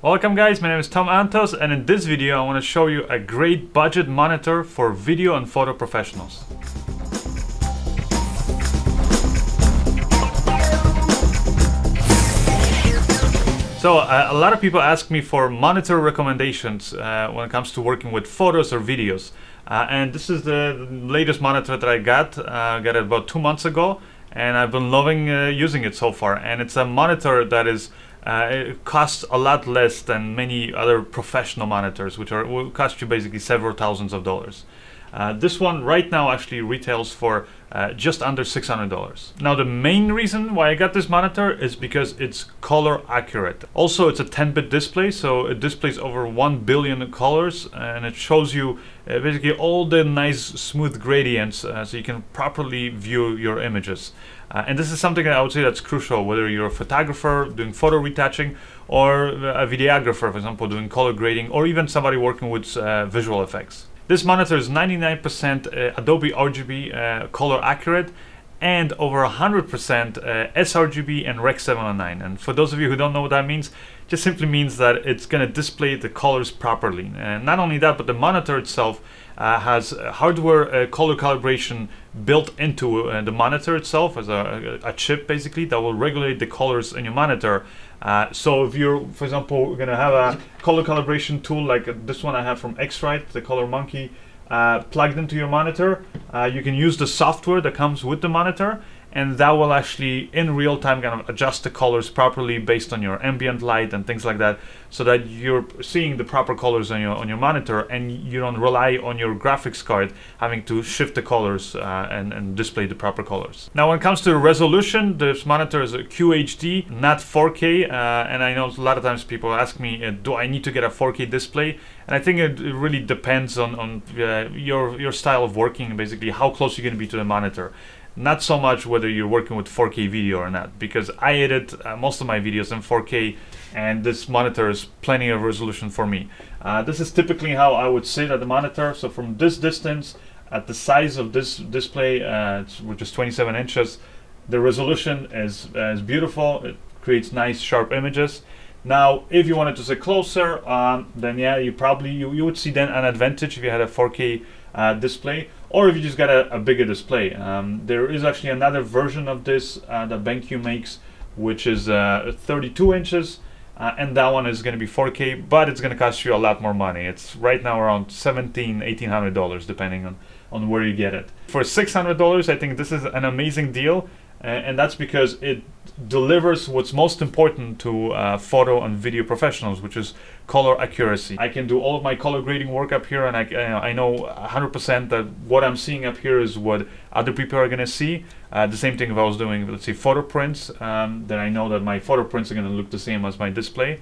Welcome guys, my name is Tom Antos, and in this video I want to show you a great budget monitor for video and photo professionals. So a lot of people ask me for monitor recommendations when it comes to working with photos or videos. And this is the latest monitor that I got. I got it about 2 months ago, and I've been loving using it so far. And it's a monitor that is it costs a lot less than many other professional monitors, which will cost you basically several thousands of dollars. This one right now actually retails for just under $600. Now the main reason why I got this monitor is because it's color accurate. Also, it's a 10-bit display, so it displays over 1 billion colors, and it shows you basically all the nice smooth gradients so you can properly view your images. And this is something that I would say that's crucial, whether you're a photographer doing photo retouching or a videographer, for example, doing color grading, or even somebody working with visual effects. This monitor is 99% Adobe RGB color accurate and over 100% sRGB and Rec. 709. And for those of you who don't know what that means, it just simply means that it's going to display the colors properly. And not only that, but the monitor itself has hardware color calibration built into the monitor itself as a chip, basically, that will regulate the colors in your monitor. So if you're, for example, going to have a color calibration tool like this one I have from X-Rite, the Color Monkey, plugged into your monitor, you can use the software that comes with the monitor, and that will actually in real time kind of adjust the colors properly based on your ambient light and things like that, so that you're seeing the proper colors on your monitor, and you don't rely on your graphics card having to shift the colors and display the proper colors. Now when it comes to resolution, this monitor is a QHD, not 4K, and I know a lot of times people ask me, do I need to get a 4K display? And I think it really depends on your style of working, basically how close you're going to be to the monitor. Not so much whether you're working with 4K video or not, because I edit most of my videos in 4K, and this monitor is plenty of resolution for me. This is typically how I would sit at the monitor. So from this distance, at the size of this display, which is 27 inches, the resolution is beautiful. It creates nice sharp images. Now, if you wanted to sit closer, then yeah, you would see then an advantage if you had a 4K display, or if you just got a bigger display. There is actually another version of this that BenQ makes, which is 32 inches, and that one is going to be 4K, but it's going to cost you a lot more money. It's right now around $1,700–$1,800, depending on where you get it. For $600, I think this is an amazing deal, and that's because it delivers what's most important to photo and video professionals, which is color accuracy. I can do all of my color grading work up here, and I know 100% that what I'm seeing up here is what other people are going to see. The same thing if I was doing, let's say, photo prints, then I know that my photo prints are going to look the same as my display.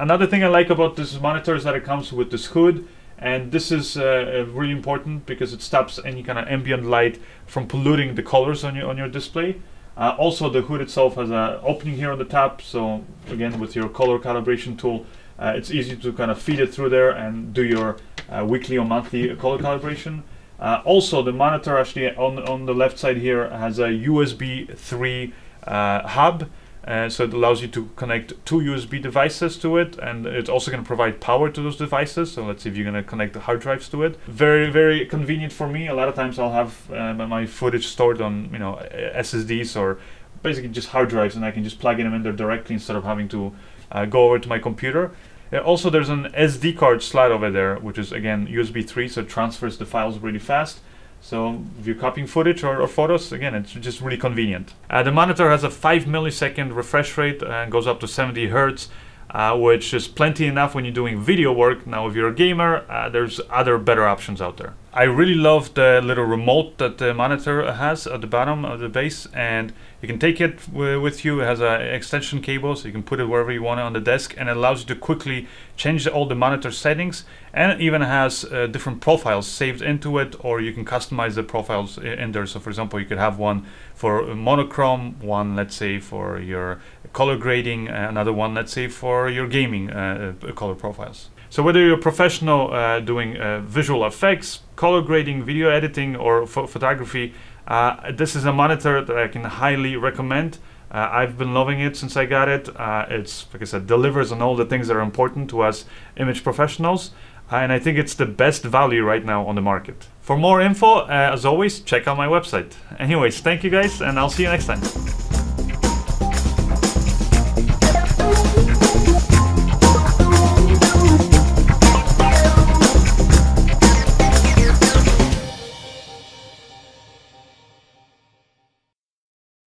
Another thing I like about this monitor is that it comes with this hood, and this is really important because it stops any kind of ambient light from polluting the colors on your display. Also, the hood itself has an opening here on the top, so again, with your color calibration tool, it's easy to kind of feed it through there and do your weekly or monthly color calibration. Also, the monitor actually on the left side here has a USB 3 hub, so it allows you to connect two USB devices to it, and it's also going to provide power to those devices. So let's see if you're going to connect the hard drives to it. Very, very convenient for me. A lot of times I'll have my footage stored on, you know, SSDs or basically just hard drives, and I can just plug them in there directly instead of having to go over to my computer. Also, there's an SD card slot over there, which is again USB 3, so it transfers the files really fast. So if you're copying footage or photos, again, it's just really convenient. The monitor has a 5-millisecond refresh rate and goes up to 70 Hertz, which is plenty enough when you're doing video work. Now, if you're a gamer, there's other better options out there. I really love the little remote that the monitor has at the bottom of the base, and you can take it with you. It has an extension cable, so you can put it wherever you want on the desk, and it allows you to quickly change all the monitor settings, and it even has different profiles saved into it, or you can customize the profiles in there. So for example, you could have one for monochrome, one let's say for your color grading, another one let's say for your gaming color profiles. So whether you're a professional doing visual effects, color grading, video editing, or photography, this is a monitor that I can highly recommend. I've been loving it since I got it. It's, like I said, delivers on all the things that are important to us image professionals, and I think it's the best value right now on the market. For more info, as always, check out my website. Anyways, thank you guys, and I'll see you next time.